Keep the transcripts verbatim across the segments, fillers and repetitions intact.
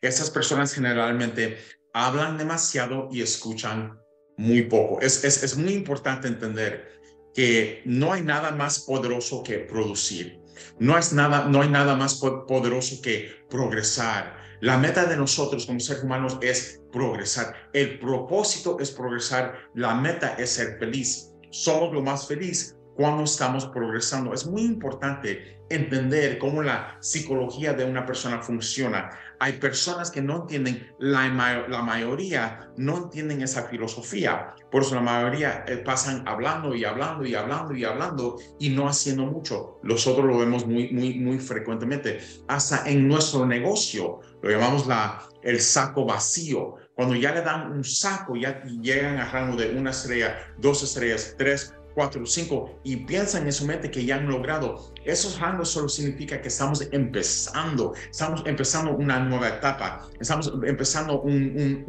Esas personas generalmente hablan demasiado y escuchan muy poco. Es, es, es muy importante entender que no hay nada más poderoso que producir. No, es nada, no hay nada más poderoso que progresar. La meta de nosotros como seres humanos es progresar. El propósito es progresar. La meta es ser feliz. Somos lo más feliz cuando estamos progresando. Es muy importante entender cómo la psicología de una persona funciona. Hay personas que no entienden, la, la mayoría no entienden esa filosofía. Por eso la mayoría eh, pasan hablando y hablando y hablando y hablando y no haciendo mucho. Nosotros lo vemos muy, muy, muy frecuentemente. Hasta en nuestro negocio lo llamamos la, el saco vacío. Cuando ya le dan un saco, ya llegan al rango de una estrella, dos estrellas, tres, cuatro, cinco, y piensan en su mente que ya han logrado. Esos rangos solo significa que estamos empezando, estamos empezando una nueva etapa, estamos empezando un,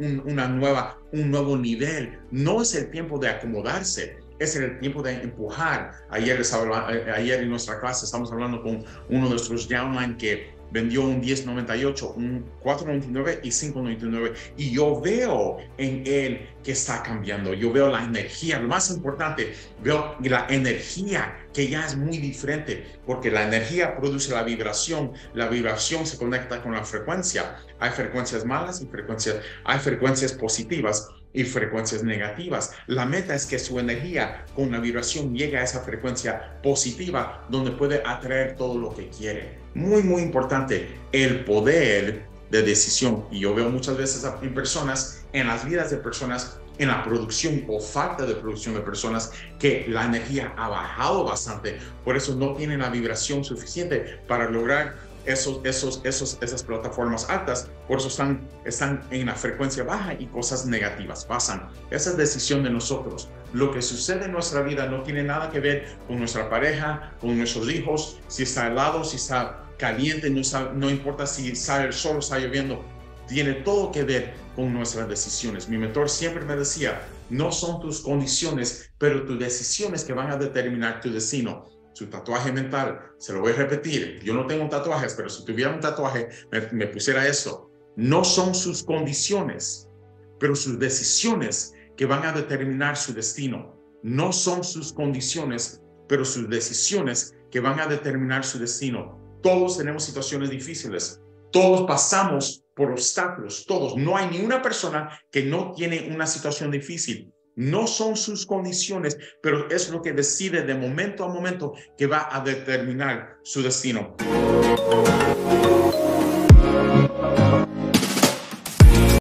un, un, una nueva, un nuevo nivel. No es el tiempo de acomodarse, es el tiempo de empujar. Ayer, hablaba, ayer en nuestra clase estamos hablando con uno de nuestros downline que vendió un diez noventa y ocho, un cuatro noventa y nueve y cinco noventa y nueve. Y yo veo en él que está cambiando. Yo veo la energía. Lo más importante, veo la energía que ya es muy diferente, porque la energía produce la vibración. La vibración se conecta con la frecuencia. Hay frecuencias malas y frecuencias, hay frecuencias positivas y frecuencias negativas. La meta es que su energía con la vibración llegue a esa frecuencia positiva donde puede atraer todo lo que quiere. Muy, muy importante, el poder de decisión. Y yo veo muchas veces en personas, en las vidas de personas, en la producción o falta de producción de personas, que la energía ha bajado bastante. Por eso no tienen la vibración suficiente para lograr Esos, esos, esos, esas plataformas altas, por eso están, están en la frecuencia baja y cosas negativas pasan. Esa es decisión de nosotros. Lo que sucede en nuestra vida no tiene nada que ver con nuestra pareja, con nuestros hijos, si está helado, si está caliente, no, está, no importa si sale el sol o está lloviendo. Tiene todo que ver con nuestras decisiones. Mi mentor siempre me decía, no son tus condiciones, pero tus decisiones que van a determinar tu destino. Su tatuaje mental, se lo voy a repetir. Yo no tengo tatuajes, pero si tuviera un tatuaje, me, me pusiera eso. No son sus condiciones, pero sus decisiones que van a determinar su destino. No son sus condiciones, pero sus decisiones que van a determinar su destino. Todos tenemos situaciones difíciles. Todos pasamos por obstáculos. Todos. No hay ni una persona que no tiene una situación difícil. No son sus condiciones, pero es lo que decide de momento a momento que va a determinar su destino.